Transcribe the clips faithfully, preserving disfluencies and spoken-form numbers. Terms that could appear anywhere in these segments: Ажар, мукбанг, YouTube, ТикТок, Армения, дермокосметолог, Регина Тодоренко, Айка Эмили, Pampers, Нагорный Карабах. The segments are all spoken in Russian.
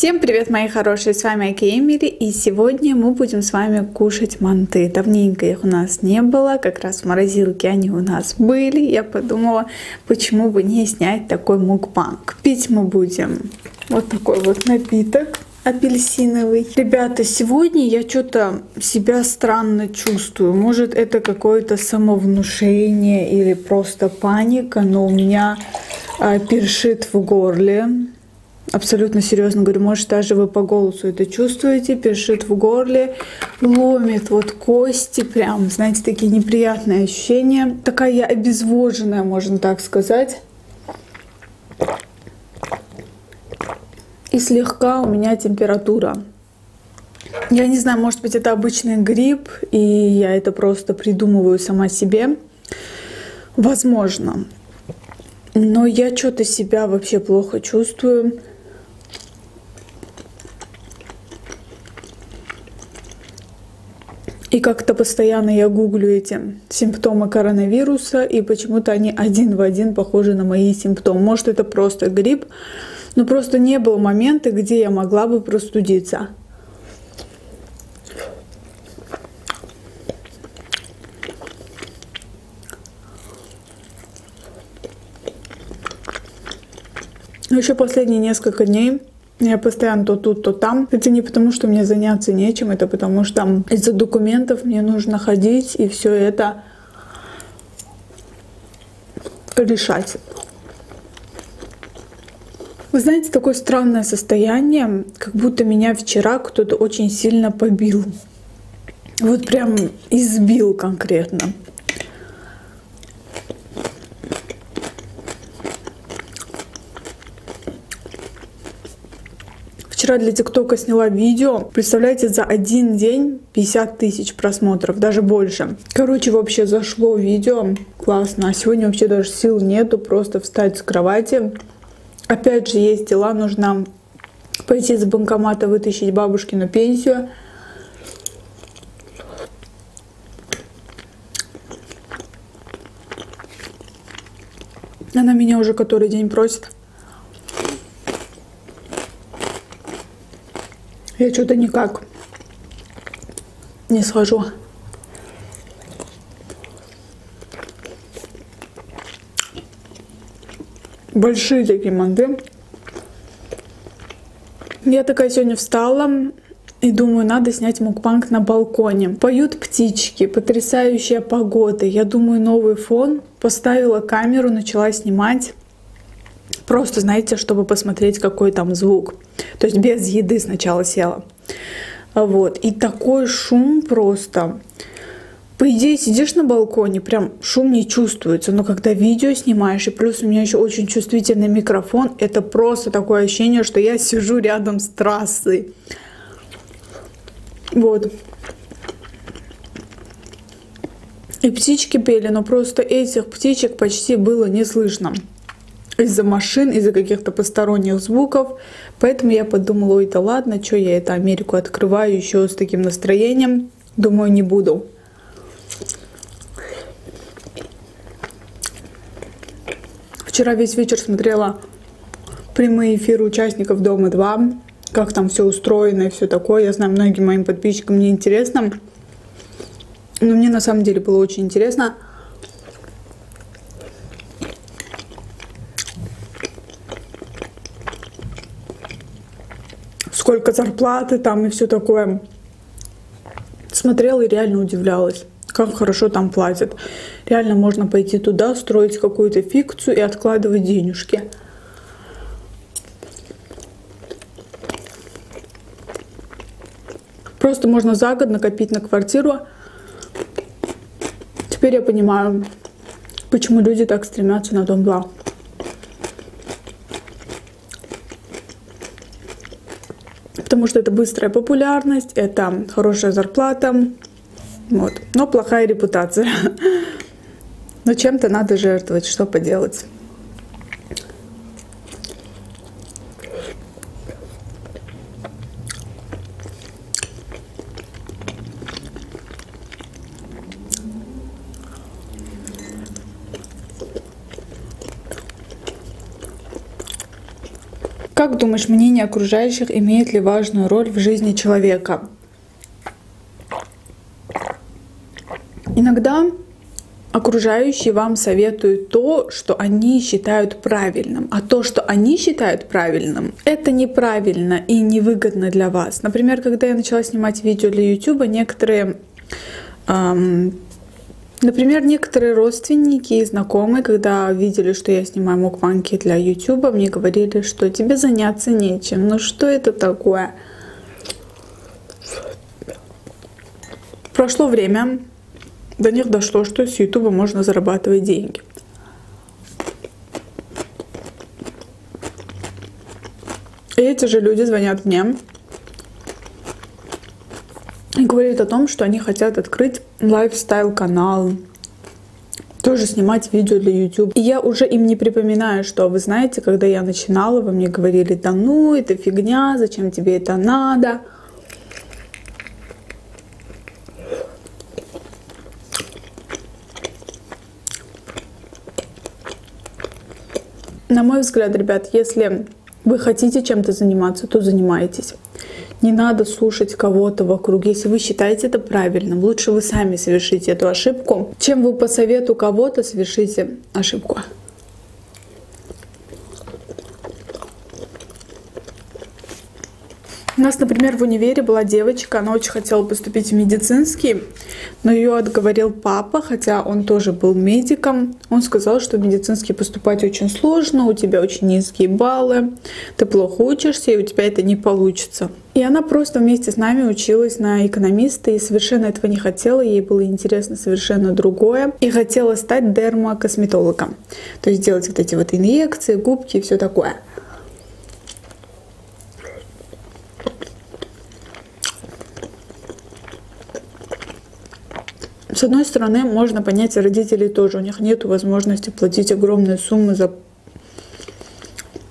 Всем привет, мои хорошие, с вами Айка Эмили, и сегодня мы будем с вами кушать манты. Давненько их у нас не было, как раз в морозилке они у нас были. Я подумала, почему бы не снять такой мукбанг. Пить мы будем вот такой вот напиток апельсиновый. Ребята, сегодня я что-то себя странно чувствую. Может, это какое-то самовнушение или просто паника, но у меня э, першит в горле. Абсолютно серьезно говорю, может, даже вы по голосу это чувствуете, першит в горле, ломит вот кости, прям, знаете, такие неприятные ощущения. Такая я обезвоженная, можно так сказать. И слегка у меня температура. Я не знаю, может быть, это обычный грипп, и я это просто придумываю сама себе. Возможно. Но я что-то себя вообще плохо чувствую. И как-то постоянно я гуглю эти симптомы коронавируса, и почему-то они один в один похожи на мои симптомы. Может, это просто грипп, но просто не было момента, где я могла бы простудиться. Но еще последние несколько дней я постоянно то тут, то там. Это не потому, что мне заняться нечем, это потому, что там из-за документов мне нужно ходить и все это решать. Вы знаете, такое странное состояние, как будто меня вчера кто-то очень сильно побил. Вот прям избил конкретно. Вчера для ТикТока сняла видео. Представляете, за один день пятьдесят тысяч просмотров, даже больше. Короче, вообще зашло видео. Классно. А сегодня вообще даже сил нету просто встать с кровати. Опять же, есть дела. Нужно пойти с банкомата вытащить бабушкину пенсию. Она меня уже который день просит. Я что-то никак не схожу. Большие такие манты. Я такая сегодня встала и думаю, надо снять мукбанг на балконе. Поют птички, потрясающая погода. Я думаю, новый фон. Поставила камеру, начала снимать. Просто, знаете, чтобы посмотреть, какой там звук. То есть без еды сначала села. Вот. И такой шум просто. По идее, сидишь на балконе, прям шум не чувствуется. Но когда видео снимаешь, и плюс у меня еще очень чувствительный микрофон, это просто такое ощущение, что я сижу рядом с трассой. Вот. И птички пели, но просто этих птичек почти было не слышно. Из-за машин, из-за каких-то посторонних звуков. Поэтому я подумала, ой, да ладно, что я эту Америку открываю еще с таким настроением. Думаю, не буду. Вчера весь вечер смотрела прямые эфиры участников Дома-два. Как там все устроено и все такое. Я знаю, многим моим подписчикам мне интересно. Но мне на самом деле было очень интересно. Сколько зарплаты там и все такое. Смотрела и реально удивлялась, как хорошо там платят. Реально можно пойти туда, строить какую-то фикцию и откладывать денежки. Просто можно за год накопить на квартиру. Теперь я понимаю, почему люди так стремятся на Дом-два. Потому что это быстрая популярность, это хорошая зарплата, вот, но плохая репутация. Но чем-то надо жертвовать, что поделать. Как думаешь, мнение окружающих имеет ли важную роль в жизни человека? Иногда окружающие вам советуют то, что они считают правильным. А то, что они считают правильным, это неправильно и невыгодно для вас. Например, когда я начала снимать видео для YouTube, некоторые... Эм, Например, некоторые родственники и знакомые, когда видели, что я снимаю мукбанги для YouTube, мне говорили, что тебе заняться нечем. Ну что это такое? Прошло время, до них дошло, что с YouTube можно зарабатывать деньги. И эти же люди звонят мне и говорит о том, что они хотят открыть лайфстайл-канал, тоже снимать видео для YouTube. И я уже им не припоминаю, что, вы знаете, когда я начинала, вы мне говорили, да ну, это фигня, зачем тебе это надо. На мой взгляд, ребят, если вы хотите чем-то заниматься, то занимайтесь. Не надо слушать кого-то вокруг. Если вы считаете это правильным, лучше вы сами совершите эту ошибку, чем вы по совету кого-то совершите ошибку. У нас, например, в универе была девочка, она очень хотела поступить в медицинский, но ее отговорил папа, хотя он тоже был медиком. Он сказал, что в медицинский поступать очень сложно, у тебя очень низкие баллы, ты плохо учишься, и у тебя это не получится. И она просто вместе с нами училась на экономиста и совершенно этого не хотела, ей было интересно совершенно другое. И хотела стать дермокосметологом, то есть делать вот эти вот инъекции, губки и все такое. С одной стороны, можно понять родителей тоже. У них нет возможности платить огромные суммы за,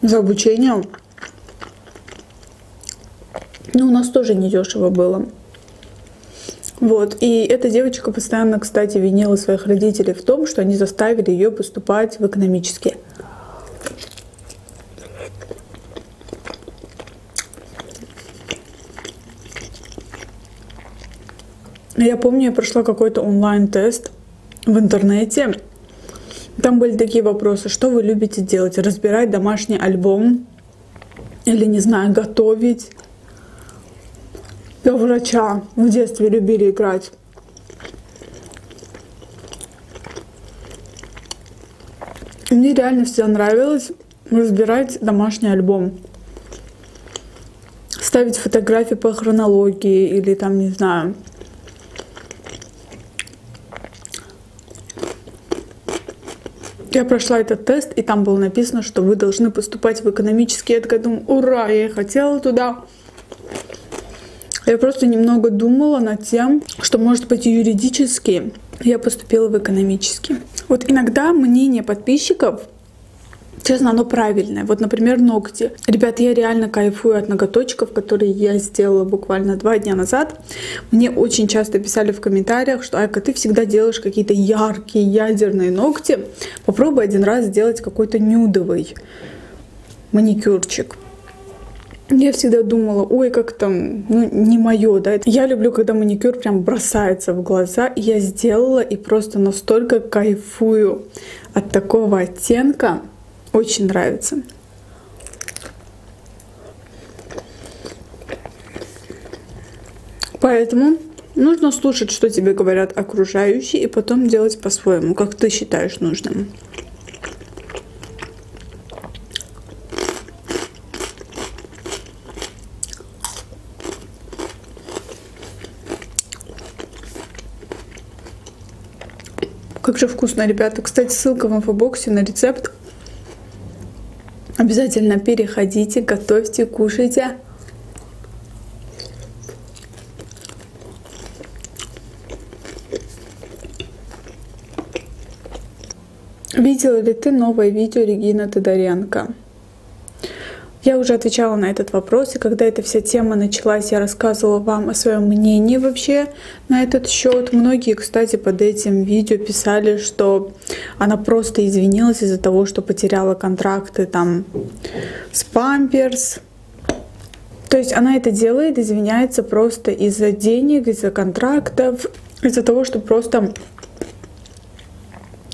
за обучение. Но у нас тоже недешево было. Вот. И эта девочка постоянно, кстати, винила своих родителей в том, что они заставили ее поступать в экономический. Я помню, я прошла какой-то онлайн-тест в интернете. Там были такие вопросы: что вы любите делать? Разбирать домашний альбом? Или, не знаю, готовить? До врача в детстве любили играть. И мне реально всегда нравилось разбирать домашний альбом. Ставить фотографии по хронологии или там, не знаю... Я прошла этот тест, и там было написано, что вы должны поступать в экономический. Я такая думаю, ура, я и хотела туда. Я просто немного думала над тем, что, может быть, юридически я поступила в экономический. Вот иногда мнение подписчиков, честно, оно правильное. Вот, например, ногти. Ребят, я реально кайфую от ноготочков, которые я сделала буквально два дня назад. Мне очень часто писали в комментариях, что Айка, ты всегда делаешь какие-то яркие, ядерные ногти. Попробуй один раз сделать какой-то нюдовый маникюрчик. Я всегда думала, ой, как там, ну, не мое, да. Я люблю, когда маникюр прям бросается в глаза. Я сделала и просто настолько кайфую от такого оттенка. Очень нравится. Поэтому нужно слушать, что тебе говорят окружающие, и потом делать по-своему, как ты считаешь нужным. Как же вкусно, ребята. Кстати, ссылка в инфобоксе на рецепт. Обязательно переходите, готовьте, кушайте. Видела ли ты новое видео Регина Тодоренко? Я уже отвечала на этот вопрос, и когда эта вся тема началась, я рассказывала вам о своем мнении вообще на этот счет. Многие, кстати, под этим видео писали, что она просто извинилась из-за того, что потеряла контракты там с Pampers. То есть она это делает, извиняется просто из-за денег, из-за контрактов, из-за того, что просто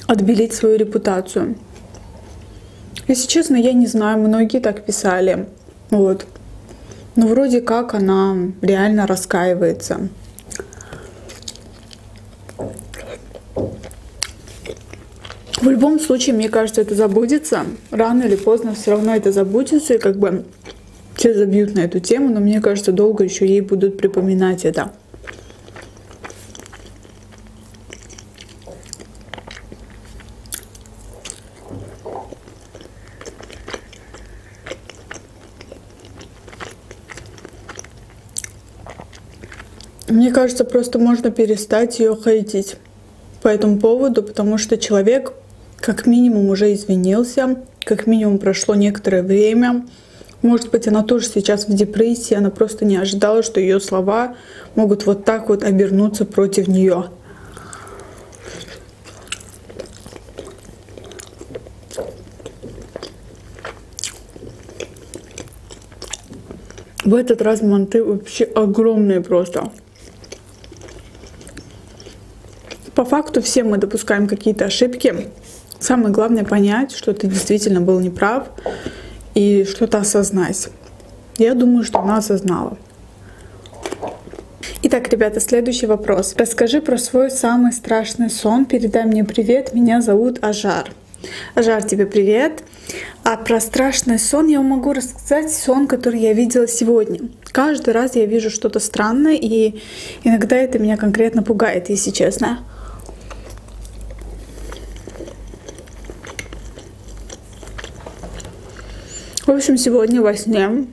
отбелить свою репутацию. Если честно, я не знаю, многие так писали, вот. Но вроде как она реально раскаивается. В любом случае, мне кажется, это забудется. Рано или поздно все равно это забудется, и как бы все забьют на эту тему, но мне кажется, долго еще ей будут припоминать это. Мне кажется, просто можно перестать ее хейтить по этому поводу, потому что человек как минимум уже извинился, как минимум прошло некоторое время. Может быть, она тоже сейчас в депрессии, она просто не ожидала, что ее слова могут вот так вот обернуться против нее. В этот раз манты вообще огромные просто. По факту все мы допускаем какие-то ошибки. Самое главное понять, что ты действительно был неправ и что-то осознать. Я думаю, что она осознала. Итак, ребята, следующий вопрос. Расскажи про свой самый страшный сон. Передай мне привет. Меня зовут Ажар. Ажар, тебе привет. А про страшный сон я могу рассказать сон, который я видела сегодня. Каждый раз я вижу что-то странное, и иногда это меня конкретно пугает, если честно. В общем, сегодня во сне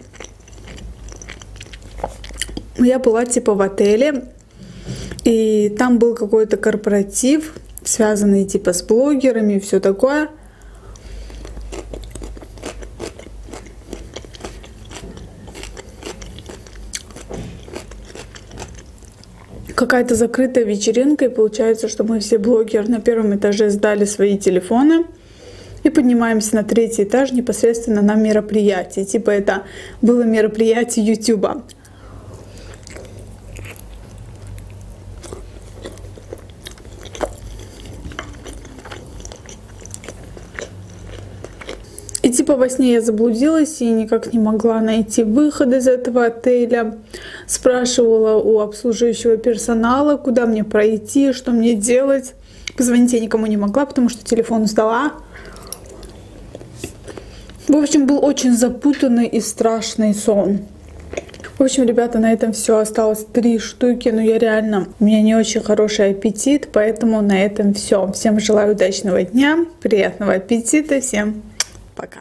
я была типа в отеле, и там был какой-то корпоратив, связанный типа с блогерами и все такое. Какая-то закрытая вечеринка, и получается, что мы все блогеры на первом этаже сдали свои телефоны. И поднимаемся на третий этаж непосредственно на мероприятие. Типа это было мероприятие Ютуба. И типа во сне я заблудилась и никак не могла найти выход из этого отеля. Спрашивала у обслуживающего персонала, куда мне пройти, что мне делать. Позвонить я никому не могла, потому что телефон сдала. В общем, был очень запутанный и страшный сон. В общем, ребята, на этом все. Осталось три штуки, но я реально... У меня не очень хороший аппетит, поэтому на этом все. Всем желаю удачного дня, приятного аппетита, всем пока.